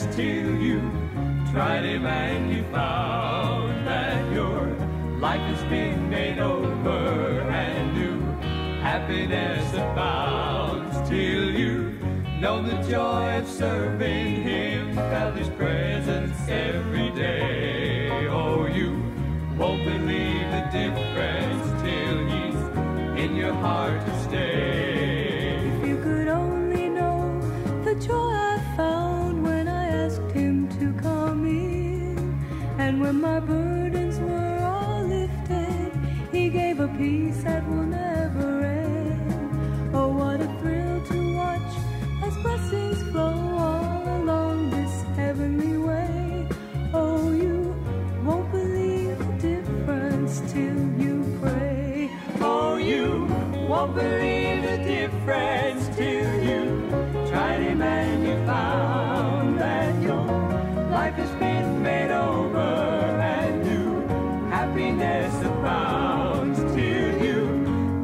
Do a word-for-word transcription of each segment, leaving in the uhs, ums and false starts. this till you tried him and you found that your life has been made over and new. Happiness abounds till you know the joy of serving him, felt his presence every day. Oh, you won't believe the difference till he's in your heart to stay. If you could only know the joy I found when I asked him to come in, and when my burdens were all lifted, he gave a peace that will never end. Oh, what a thrill to watch as blessings flow all along this heavenly way. Oh, you won't believe the difference till you pray. Oh, you won't believe the difference till you tried him and you found that your life has been made over and new. Happiness abounds till you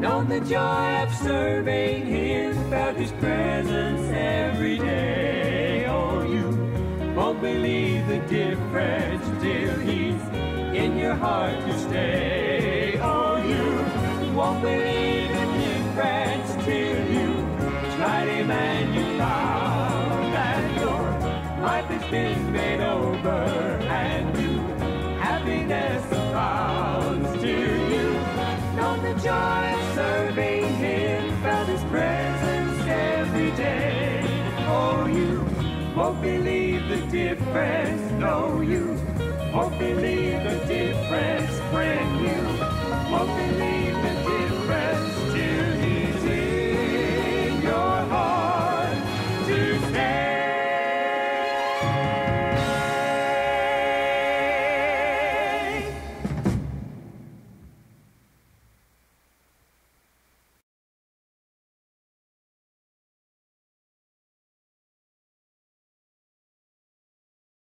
know the joy of serving him, felt his presence every day. Oh, you won't believe the difference till he's in your heart to stay. Oh, you won't believe the difference till you tried him and you found that your life has been made over and new. Happiness abounds till you know the joy of serving him, felt his presence every day. Oh, you won't believe the difference. No, you won't believe